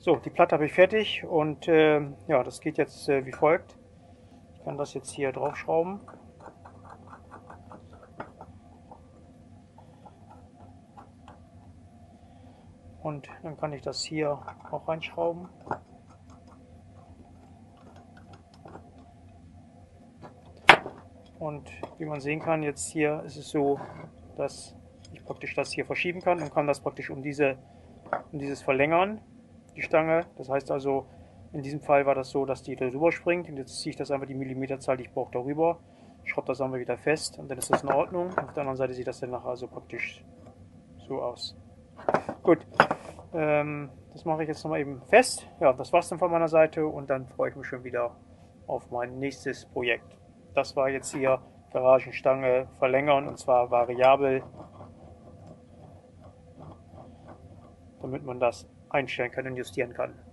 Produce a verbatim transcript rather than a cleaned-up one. So, die Platte habe ich fertig und äh, ja, das geht jetzt äh, wie folgt. Ich kann das jetzt hier draufschrauben. Und dann kann ich das hier auch reinschrauben. Und wie man sehen kann, jetzt hier ist es so, dass ich praktisch das hier verschieben kann und kann das praktisch um, diese, um dieses verlängern, die Stange. Das heißt also, in diesem Fall war das so, dass die darüber springt. Und jetzt ziehe ich das einfach die Millimeterzahl, die ich brauche, darüber. Schraube das einmal wieder fest und dann ist das in Ordnung. Und auf der anderen Seite sieht das dann nachher also praktisch so aus. Gut, ähm, das mache ich jetzt nochmal eben fest. Ja, das war's dann von meiner Seite und dann freue ich mich schon wieder auf mein nächstes Projekt. Das war jetzt hier Garagenstange verlängern und zwar variabel, damit man das einstellen kann und justieren kann.